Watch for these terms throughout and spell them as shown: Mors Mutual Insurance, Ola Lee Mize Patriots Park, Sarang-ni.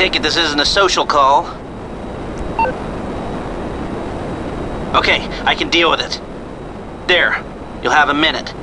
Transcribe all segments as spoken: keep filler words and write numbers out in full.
take it this isn't a social call. Okay, I can deal with it. There, you'll have a minute.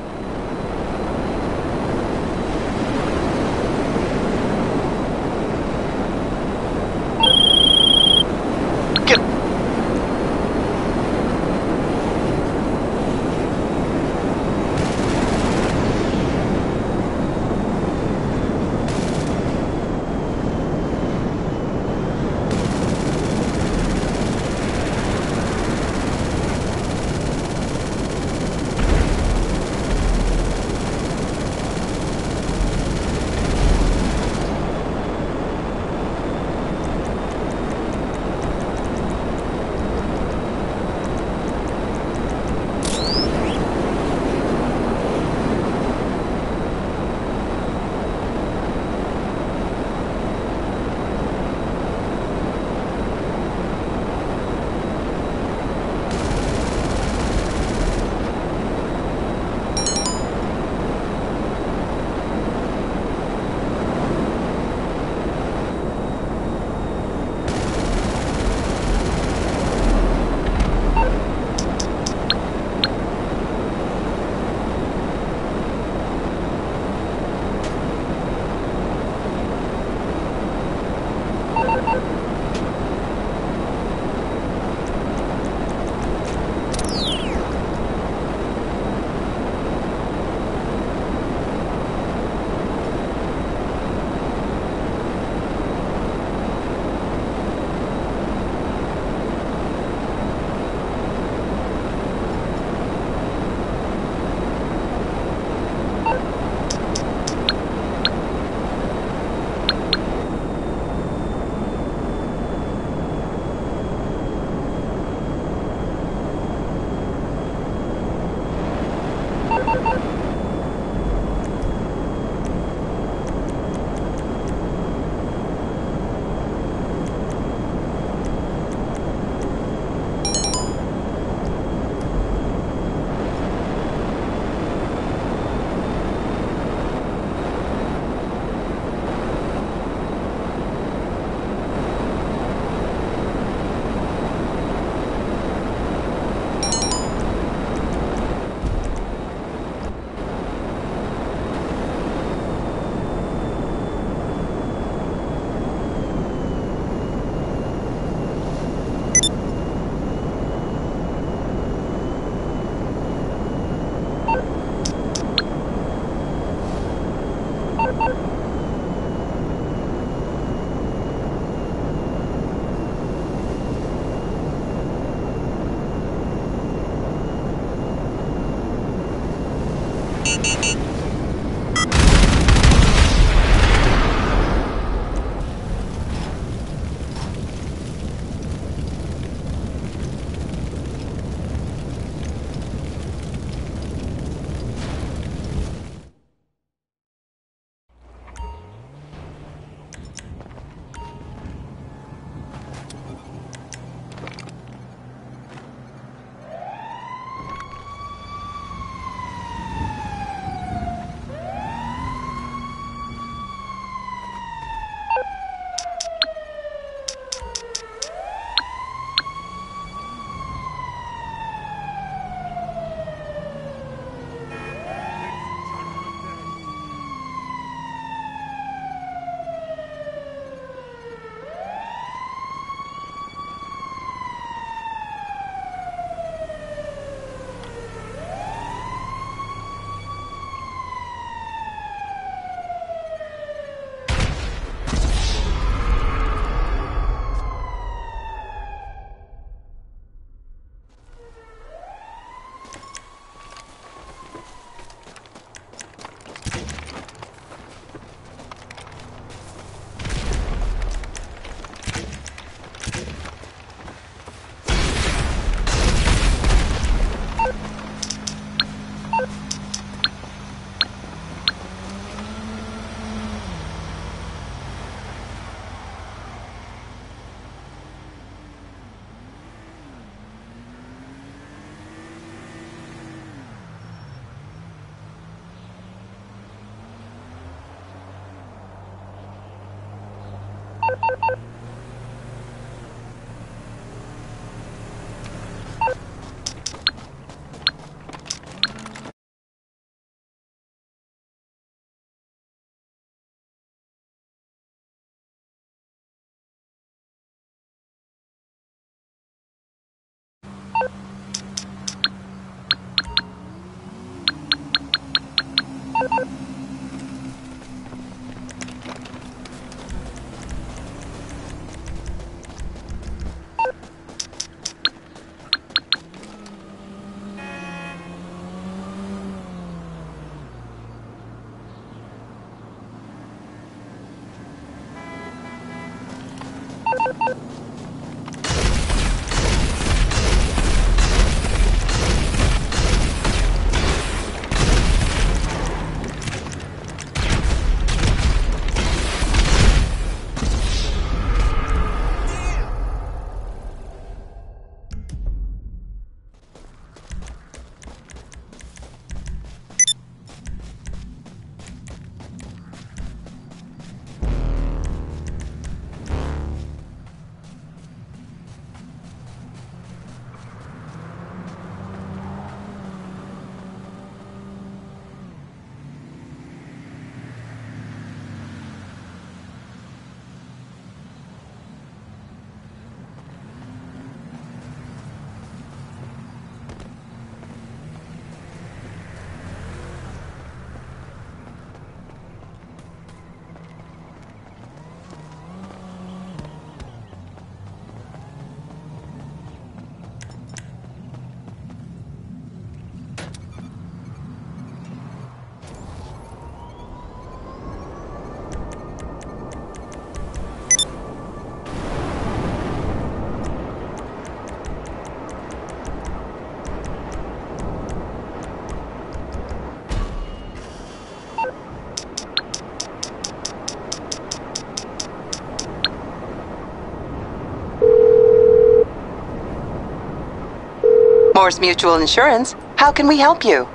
Mors Mutual Insurance. How can we help you?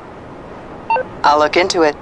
I'll look into it.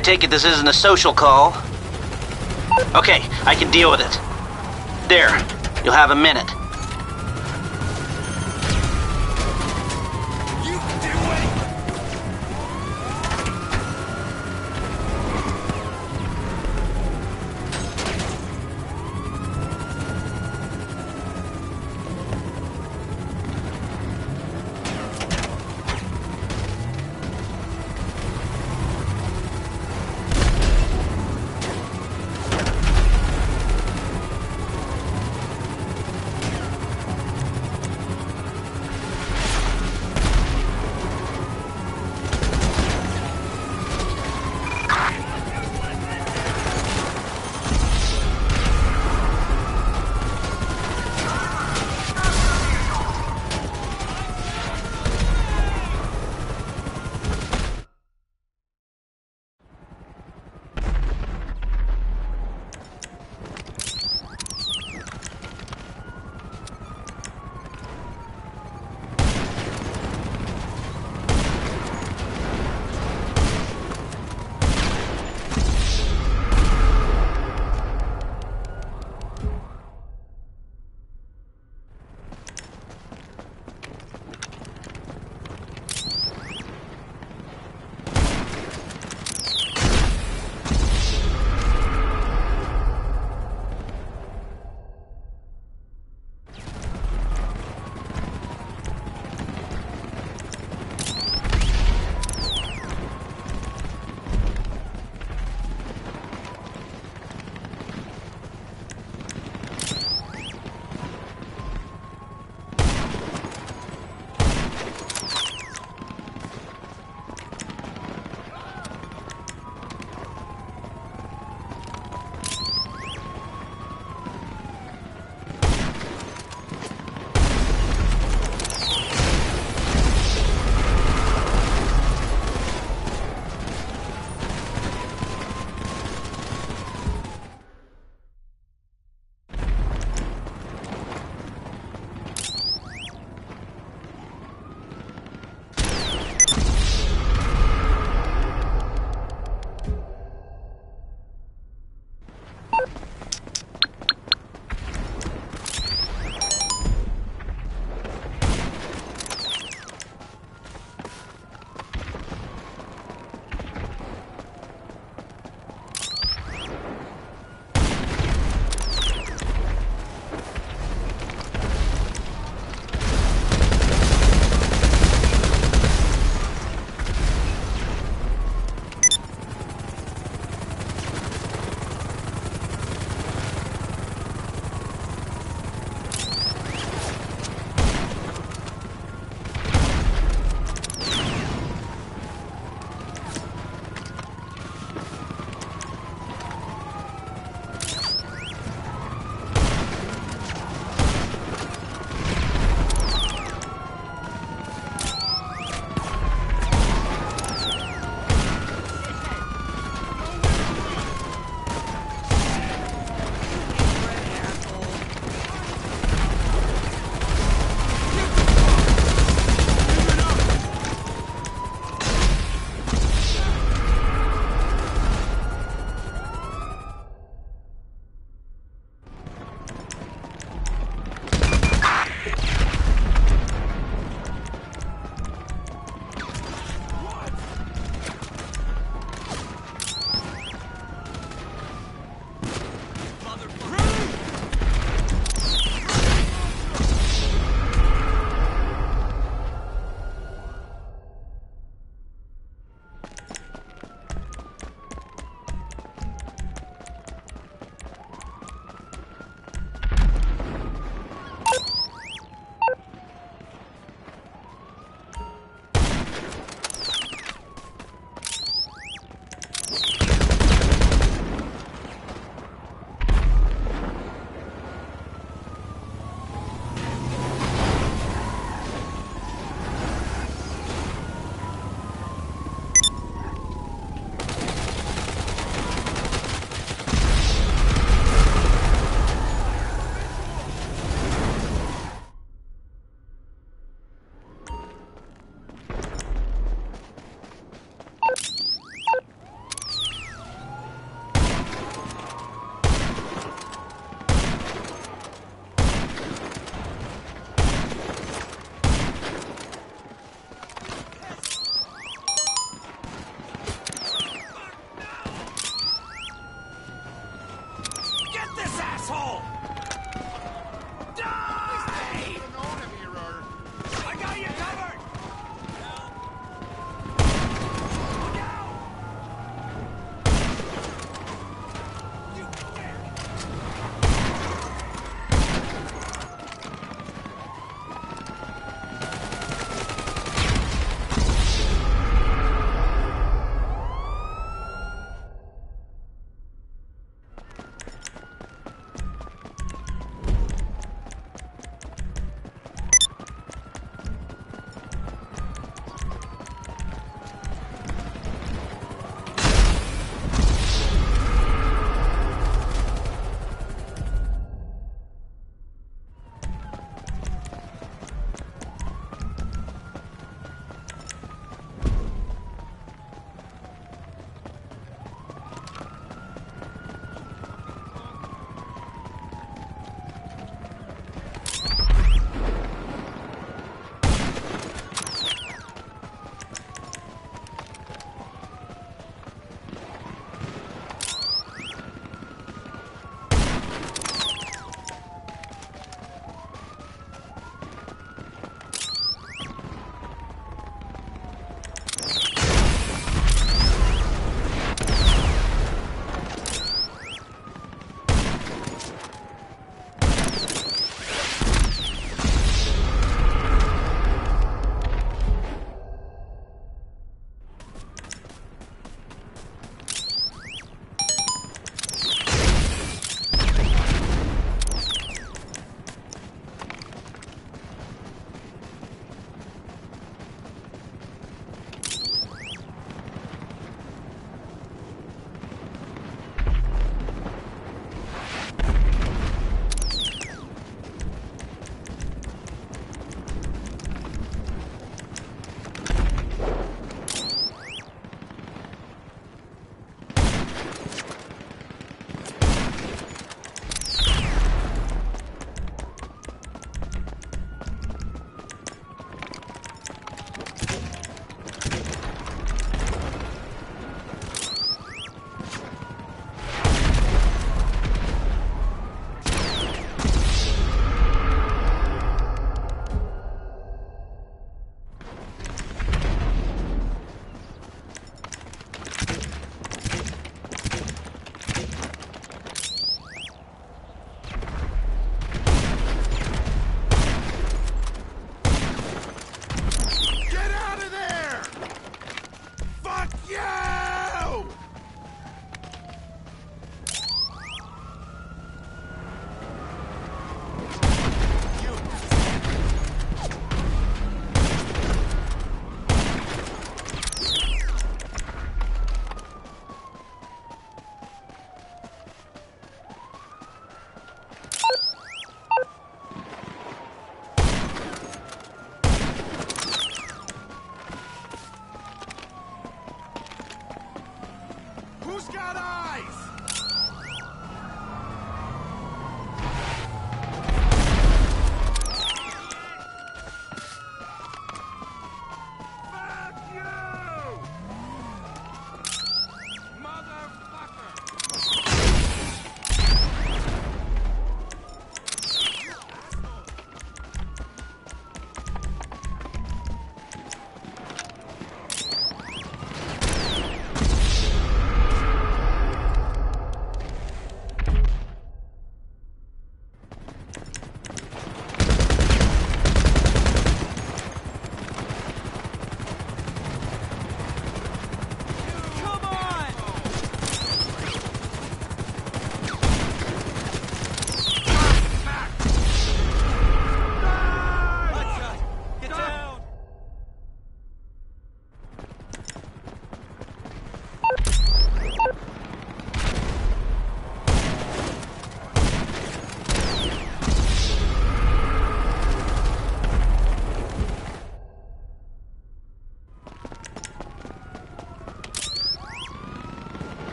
I take it this isn't a social call. Okay, I can deal with it. There, you'll have a minute.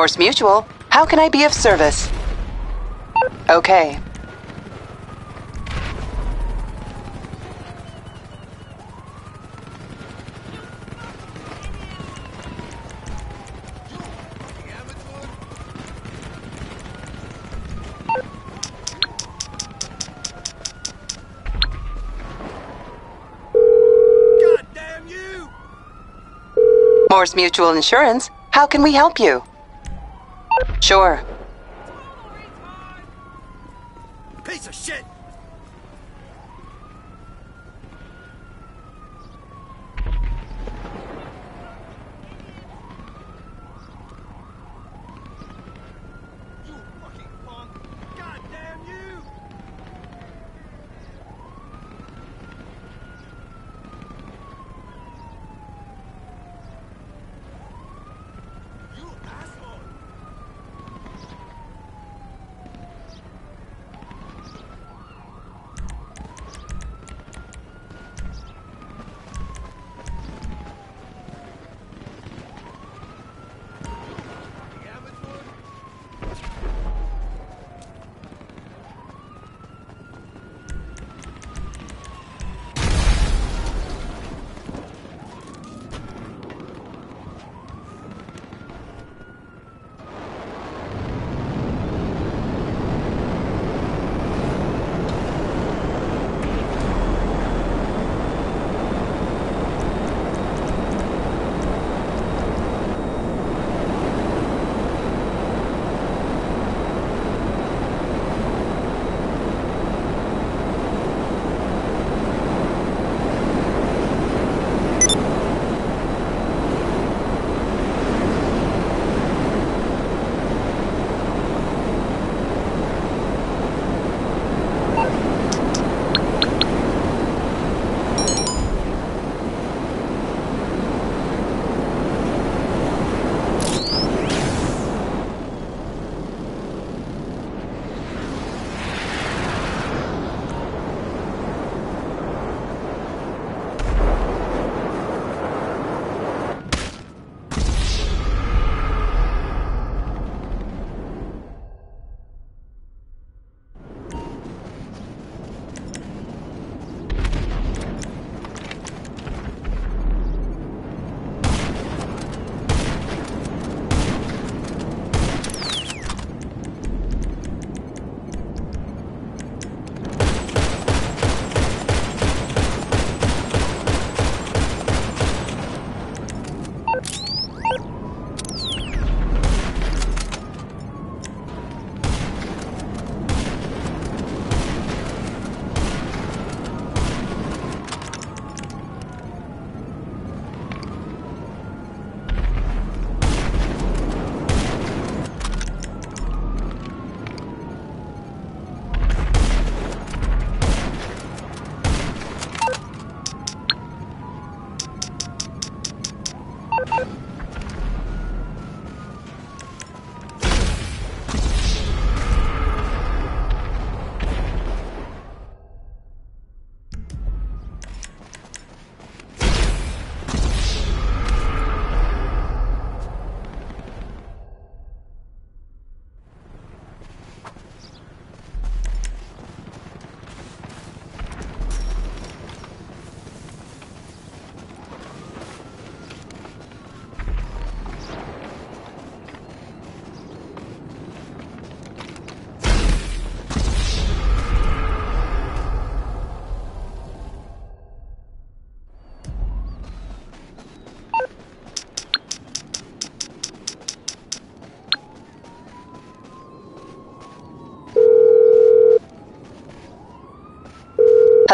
Mors Mutual, how can I be of service? Okay. Mors Mutual Insurance, how can we help you? Sure. Piece of shit!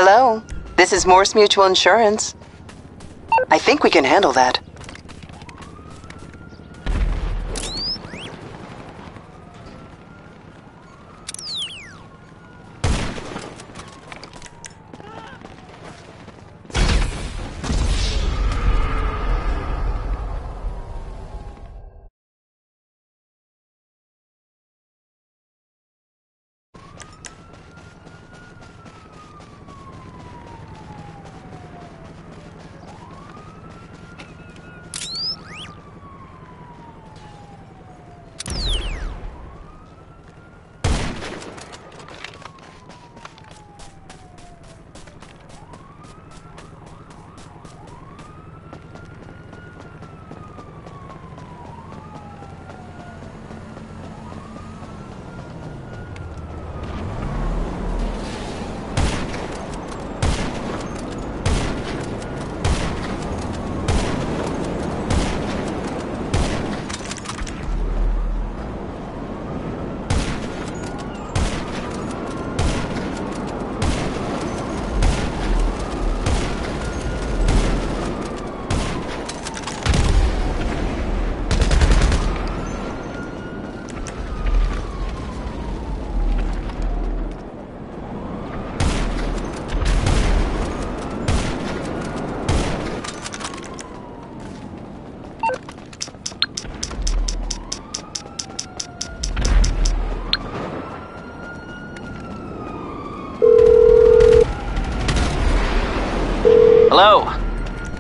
Hello, this is Mors Mutual Insurance. I think we can handle that.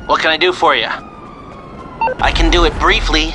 What can I do for you? I can do it briefly.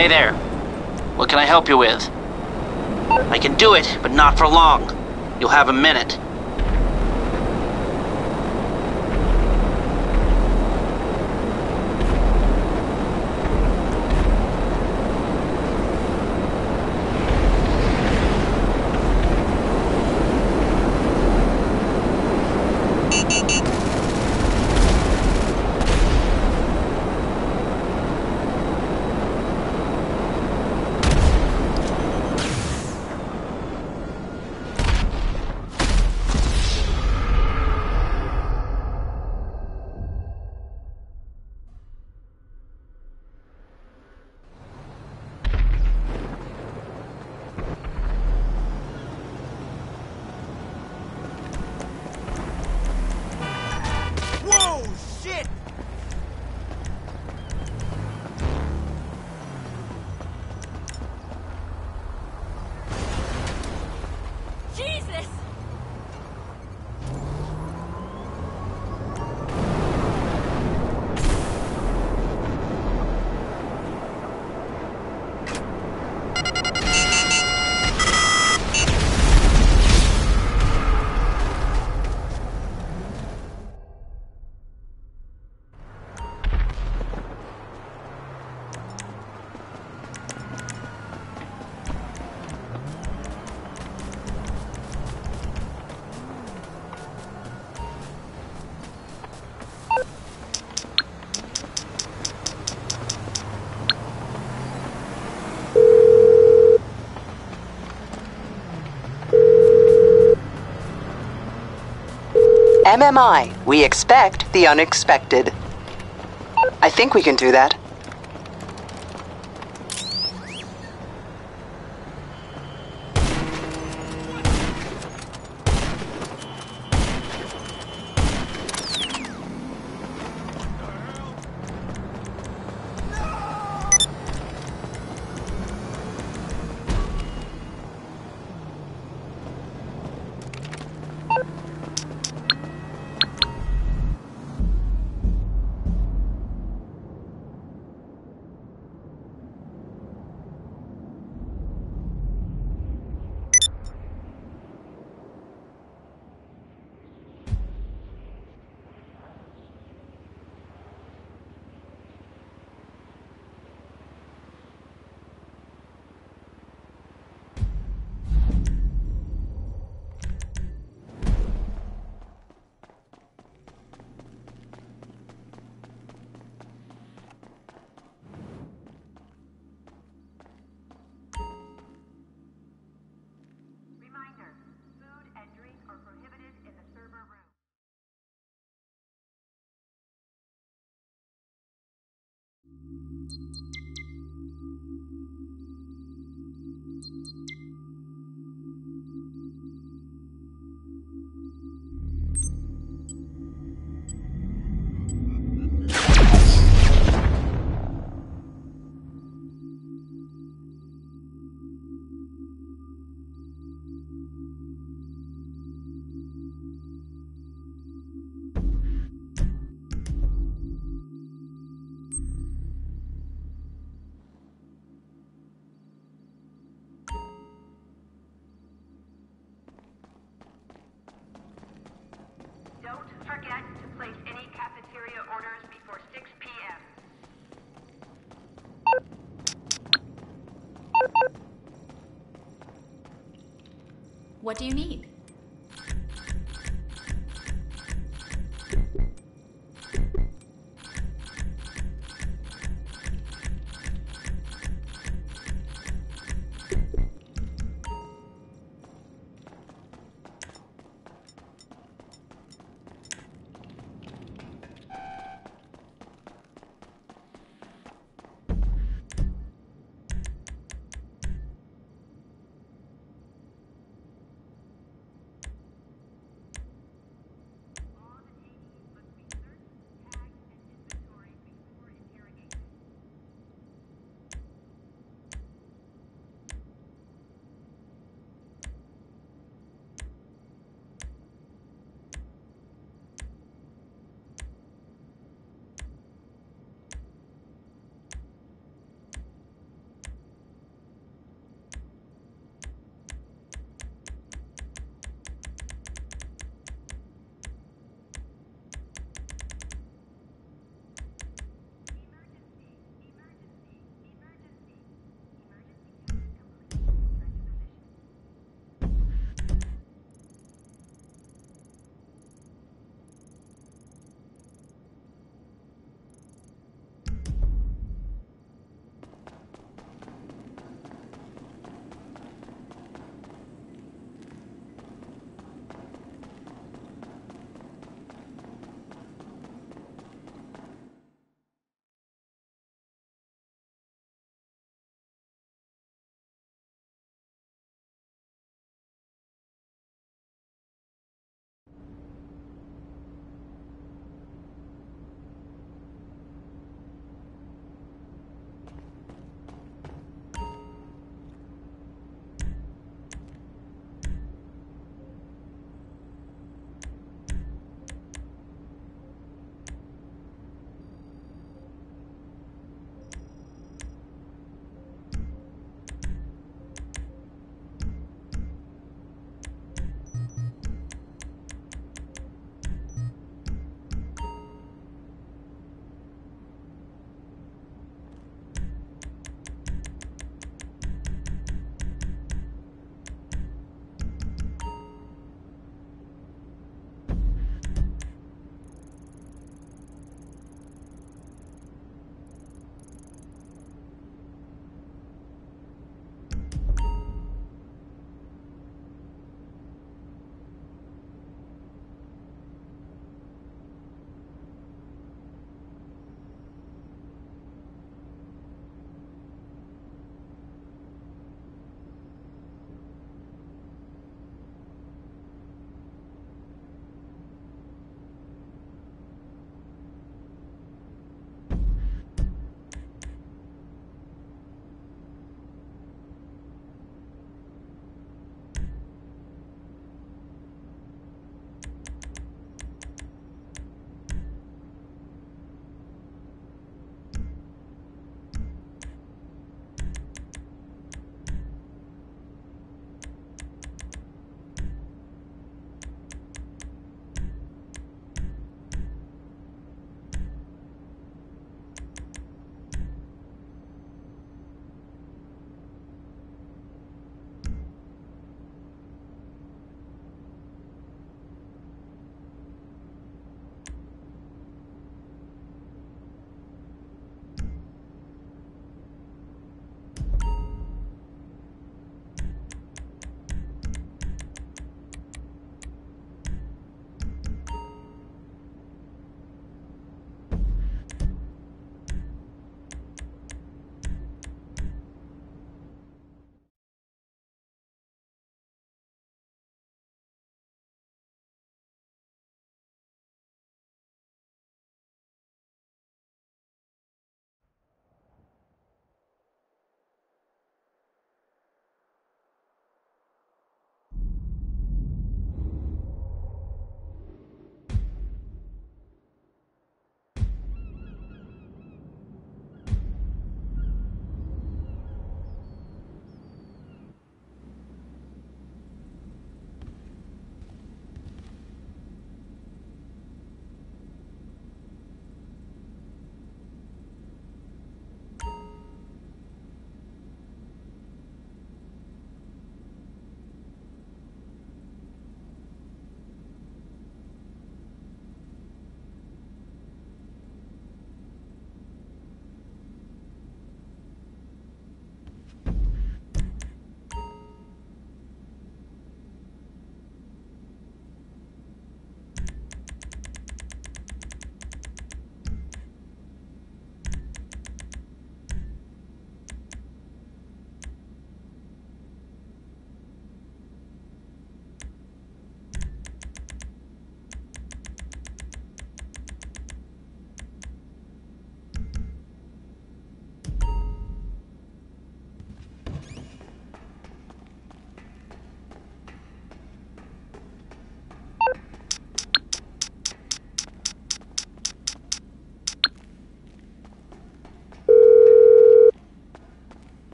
Hey there. What can I help you with? I can do it, but not for long. You'll have a minute. M M I, we expect the unexpected. I think we can do that. Forget to place any cafeteria orders before six p m What do you need?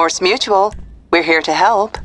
Mors Mutual, we're here to help.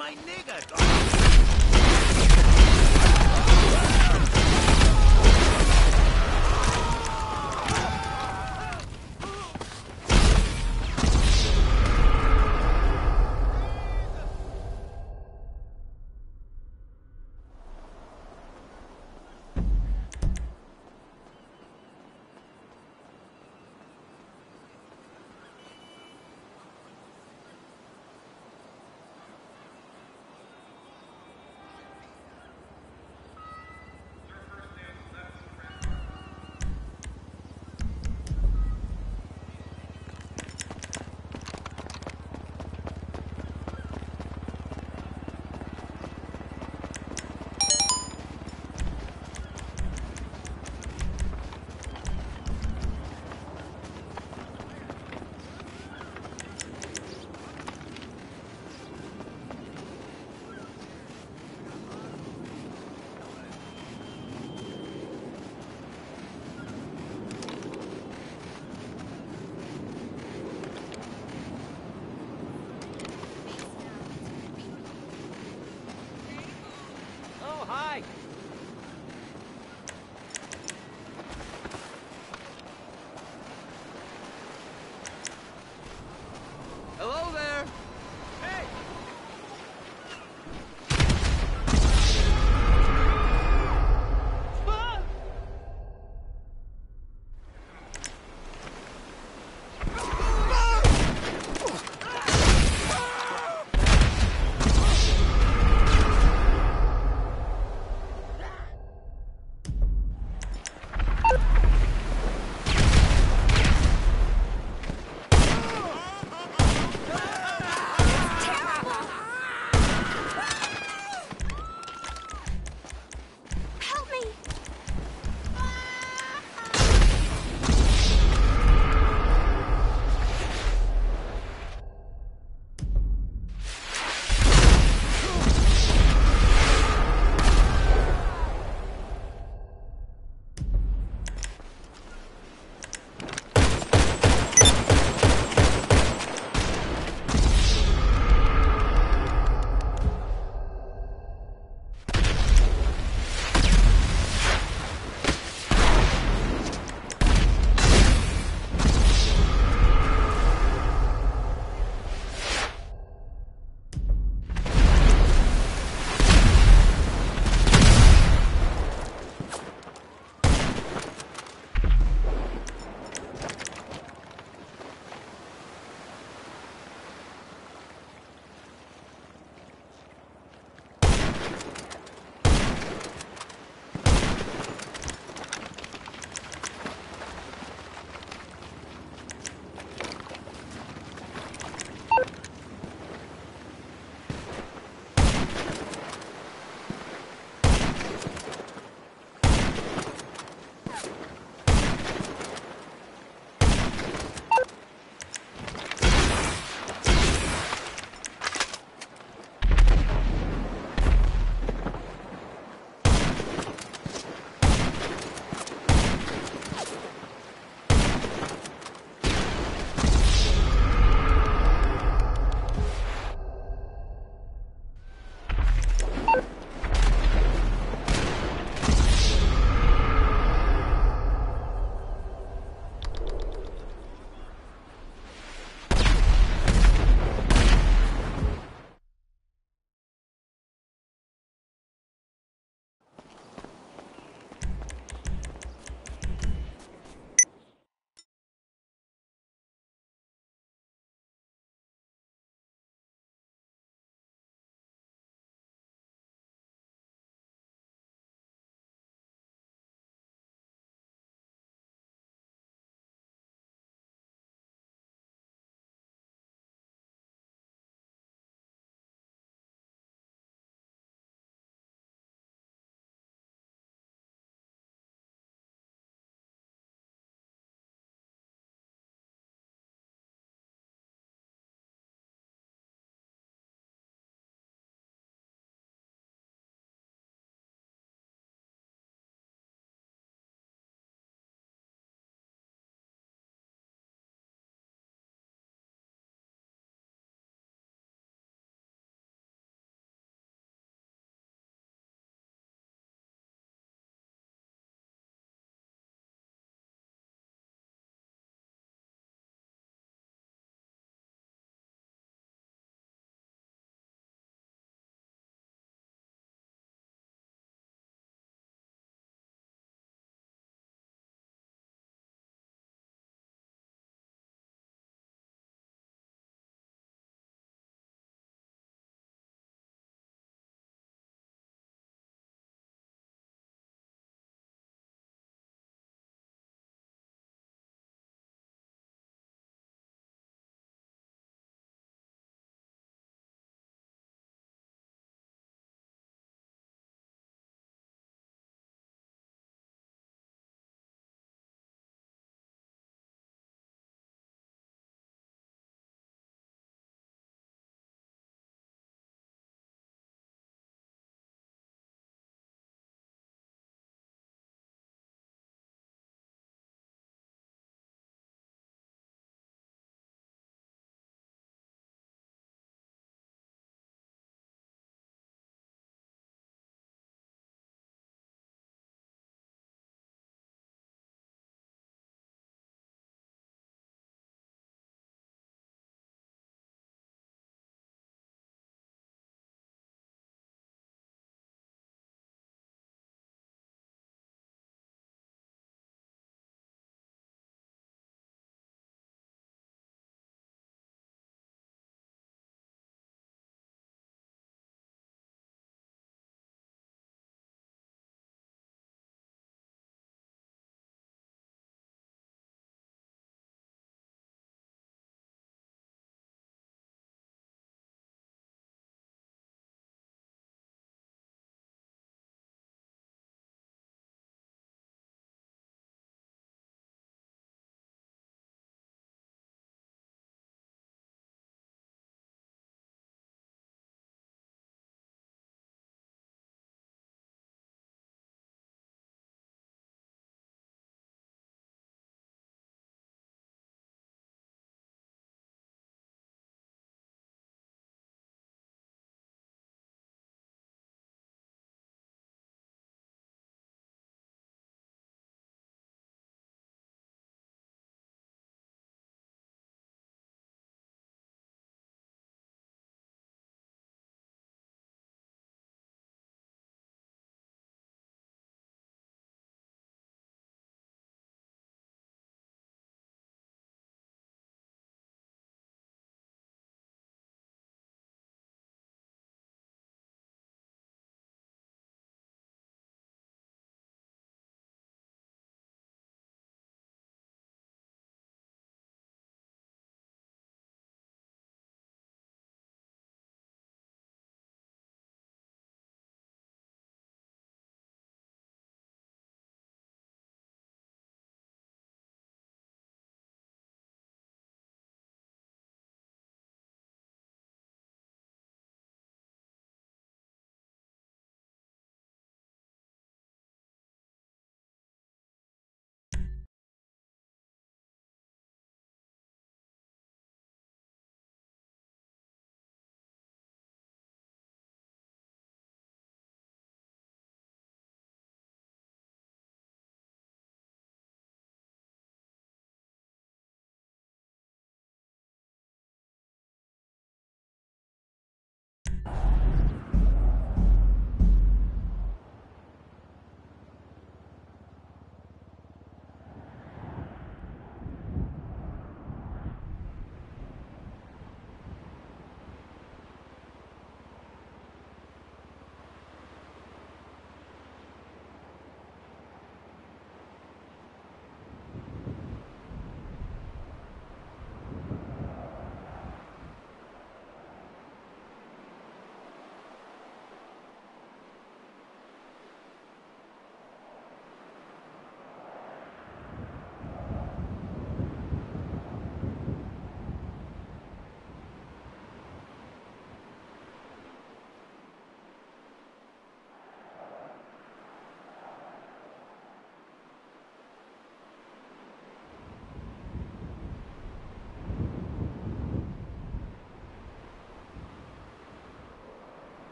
my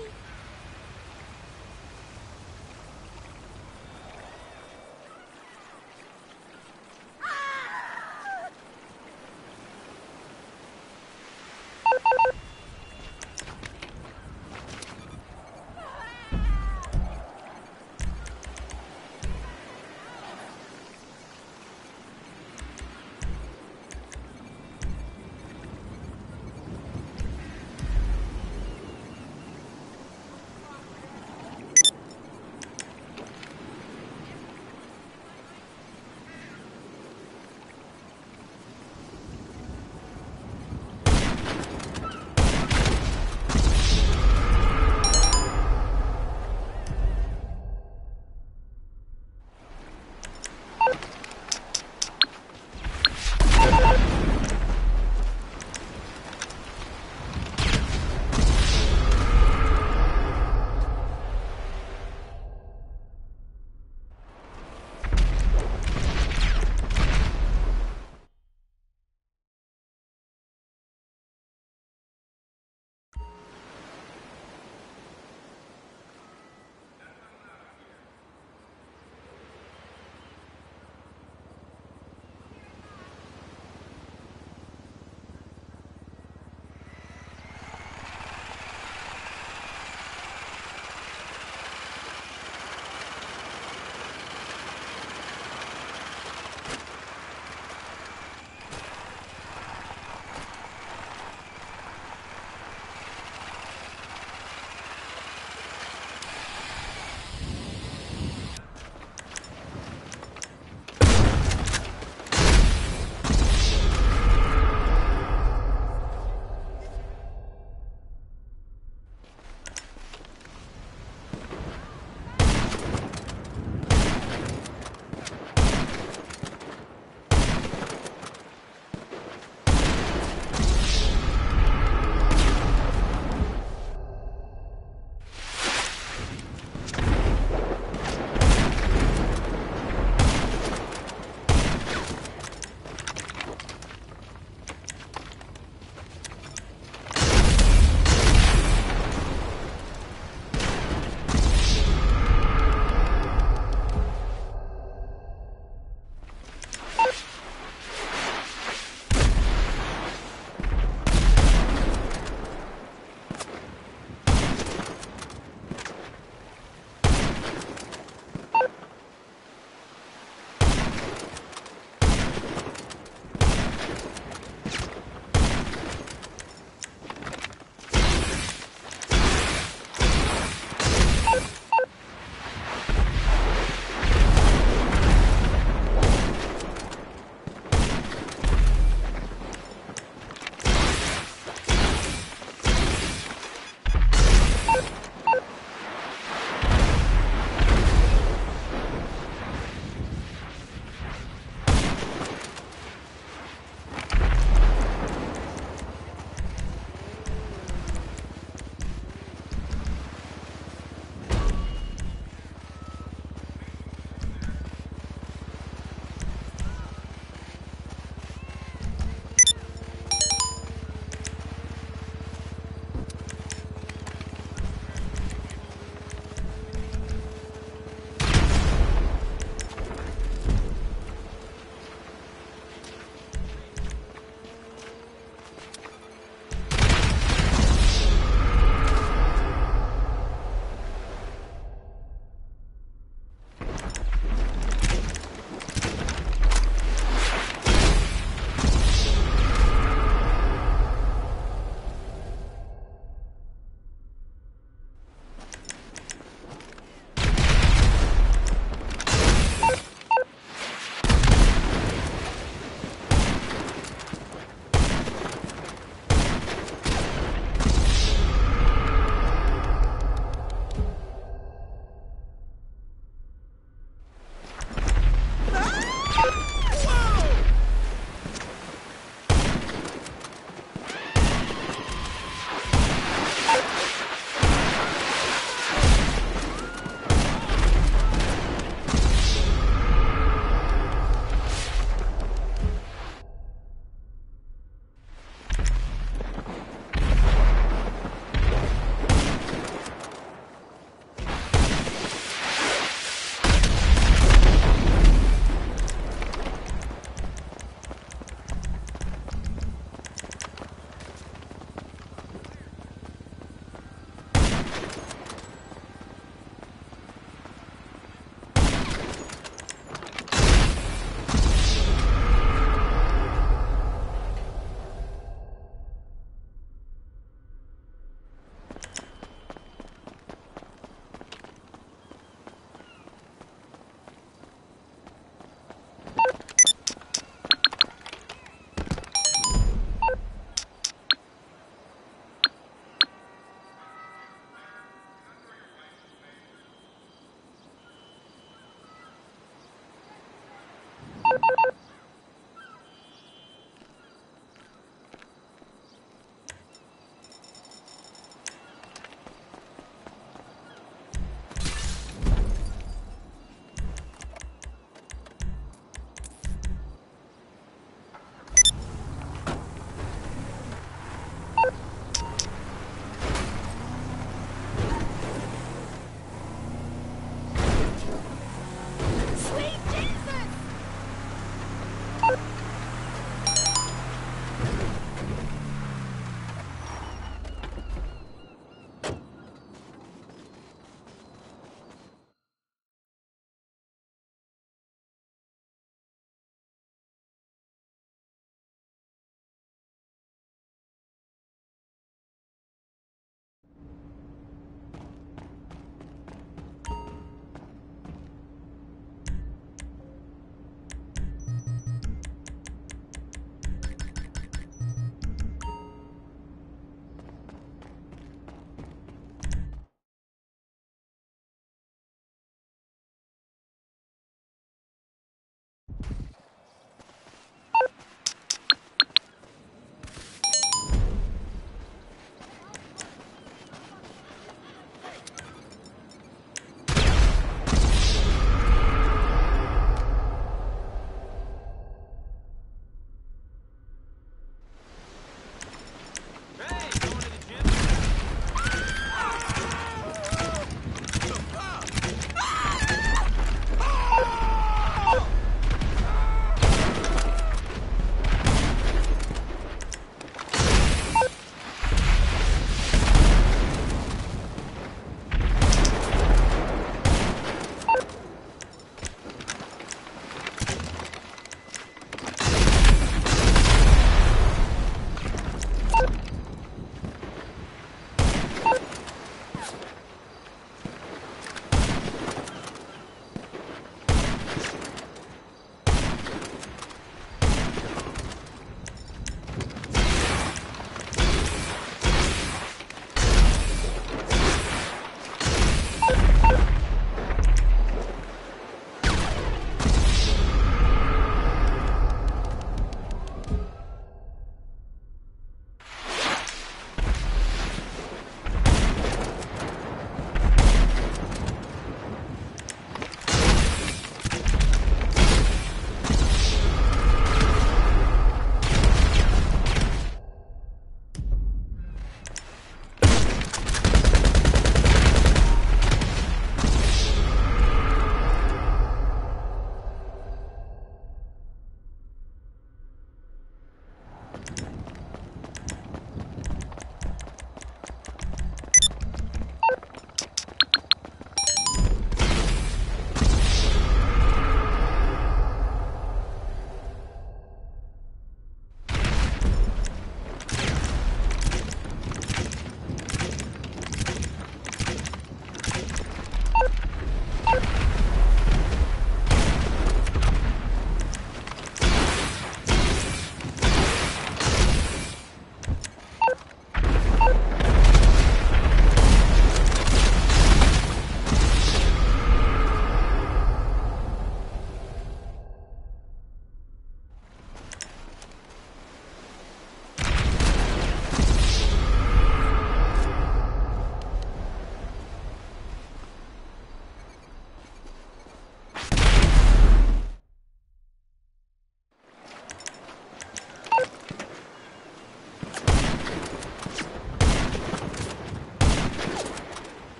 Bye.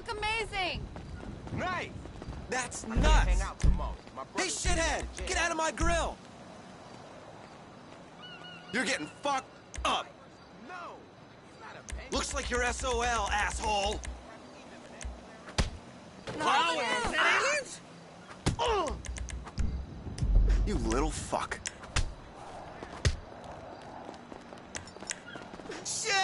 look amazing. Nice. That's nuts. Hey, shithead, get out of my grill. You're getting fucked up. No. Looks like you're S O L, asshole. Wow, is that aliens? Oh. You little fuck. Shit!